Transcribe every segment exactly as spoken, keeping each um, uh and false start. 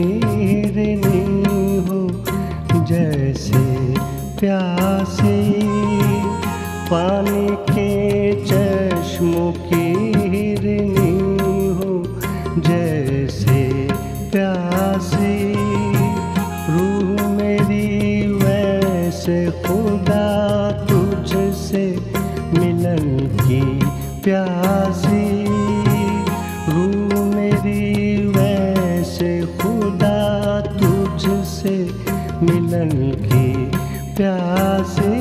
हिरनी हो जैसे प्यासी, पानी के चश्मों की हिरनी हो जैसे प्यासी। रूह मेरी वैसे खुदा तुझसे मिलन की प्यासी, रूह मेरी वैसे खुदा तुझसे मिलन की प्यासी।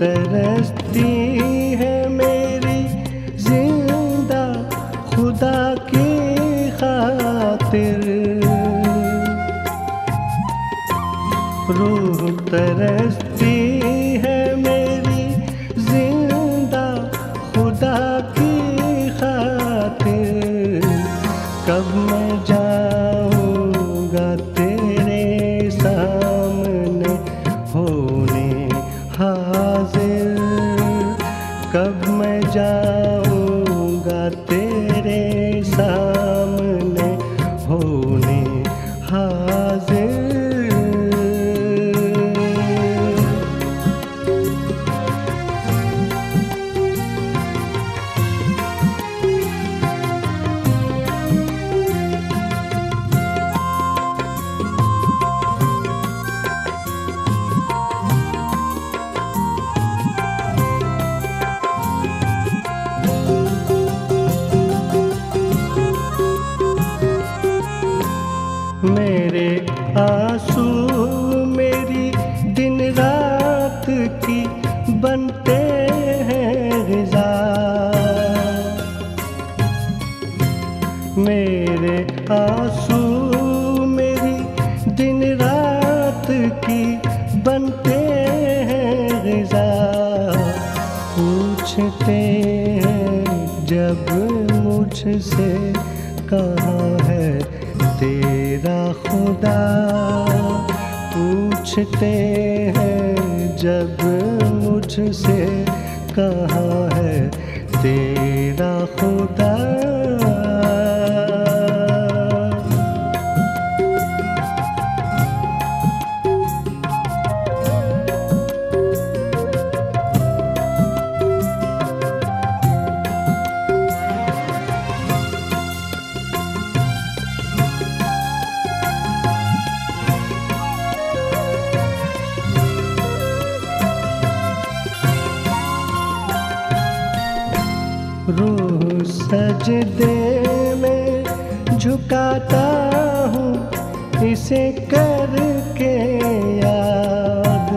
तरसती है मेरी जिंदा खुदा की खातिर, रूह तरसती है मेरी जिंदा खुदा की खातिर। कब मैं जाऊंगा तेरे सामने होने हाजिर, कब मैं जाऊंगा तेरे सामने होने हाजिर। मेरे आंसू मेरी दिन रात की बनते हैं ग़िज़ा, मेरे आंसू मेरी दिन रात की बनते हैं ग़िज़ा। पूछते हैं जब मुझसे कहाँ है तेरा खुदा, पूछते हैं जब मुझसे कहाँ है तेरा खुदा। रूह सजदे में झुकाता हूँ इसे करके याद,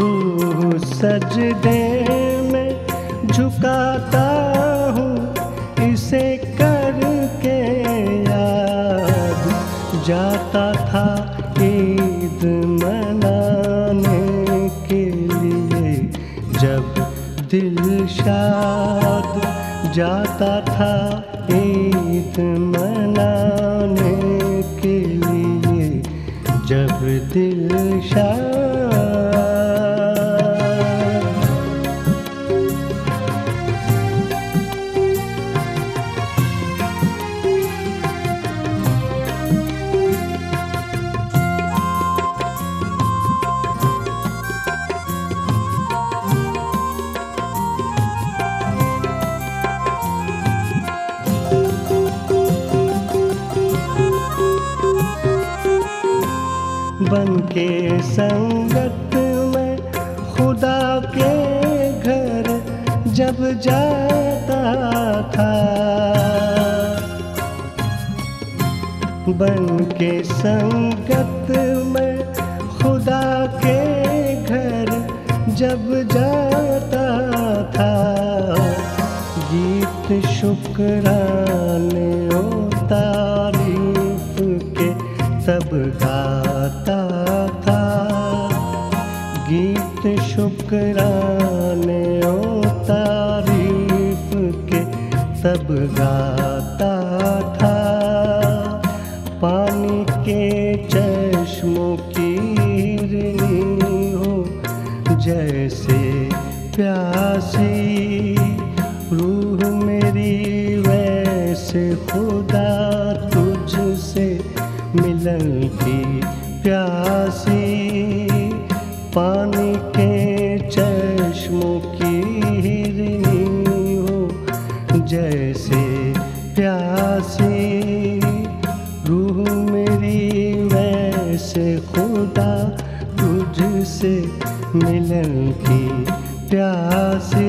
रूह सजदे में झुकाता हूँ इसे करके याद। जाता था ईद मनाने के लिए जब दिलशाद, जाता था ईद मनाने के लिए जब दिलशाद। बनके संगत में खुदा के घर जब जाता था, बनके संगत में खुदा के घर जब जाता था। गीत शुक्राने ओ तारीफ सब गाता था गीत शुक्राने ओ तारीफ के सब गाता था। पानी के चश्मों की हिरनी हो जैसे प्यासी रूह मेरी वैसे खुदा तुझसे मिलन की प्यासी। पानी के चश्मों की हिरनी हो जैसे प्यासी रूह मेरी वैसे खुदा तुझसे मिलन की प्यासी।